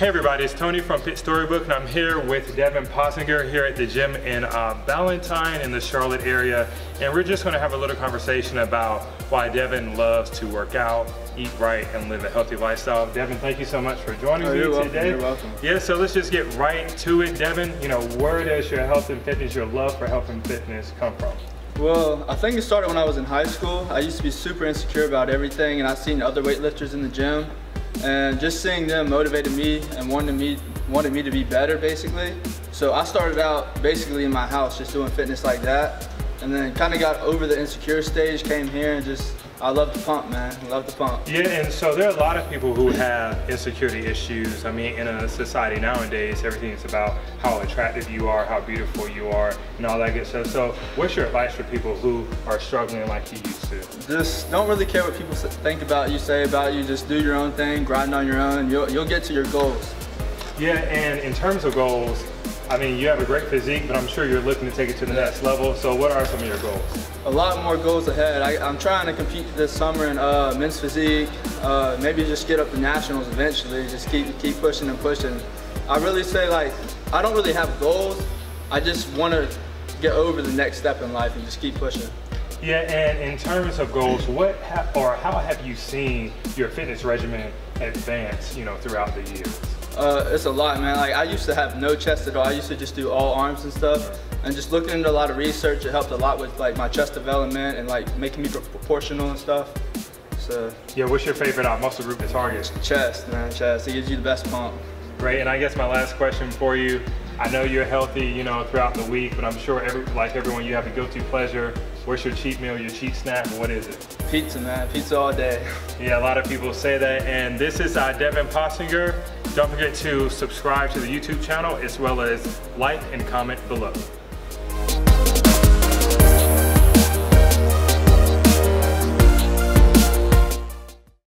Hey everybody, it's Tony from Fit Storybook and I'm here with Devin Possinger here at the gym in Ballantyne in the Charlotte area, and we're just going to have a little conversation about why Devin loves to work out, eat right, and live a healthy lifestyle. Devin, thank you so much for joining me today. You're welcome. Yeah, so let's just get right to it, Devin. You know, where does your health and fitness, your love for health and fitness come from? Well, I think it started when I was in high school. I used to be super insecure about everything, and I seen other weightlifters in the gym, and just seeing them motivated me and wanted me to be better, basically. So I started out basically in my house just doing fitness like that, and then kind of got over the insecure stage, came here, and just I love to pump, man. I love to pump. Yeah, and so there are a lot of people who have insecurity issues. I mean, in a society nowadays, everything is about how attractive you are, how beautiful you are, and all that good stuff. So what's your advice for people who are struggling like you used to? Just don't really care what people think about you, say about you. Just do your own thing, grind on your own. You'll get to your goals. Yeah, and in terms of goals, I mean, you have a great physique, but I'm sure you're looking to take it to the next level. So what are some of your goals? A lot more goals ahead. I'm trying to compete this summer in men's physique, maybe just get up to nationals eventually, just keep pushing and pushing. I really say, like, I don't really have goals. I just want to get over the next step in life and just keep pushing. Yeah, and in terms of goals, how have you seen your fitness regimen advance, you know, throughout the years? It's a lot, man. Like, I used to have no chest at all. I used to just do all arms and stuff. And just looking into a lot of research, it helped a lot with, like, my chest development and, like, making me proportional and stuff. So yeah, what's your favorite muscle group to target? Chest, man. Chest. It gives you the best pump. Great. And I guess my last question for you. I know you're healthy, you know, throughout the week, but I'm sure like everyone, you have a guilty pleasure. What's your cheat meal, your cheat snack? What is it? Pizza, man. Pizza all day. Yeah, a lot of people say that. And this is Devin Possinger. Don't forget to subscribe to the YouTube channel as well as like and comment below.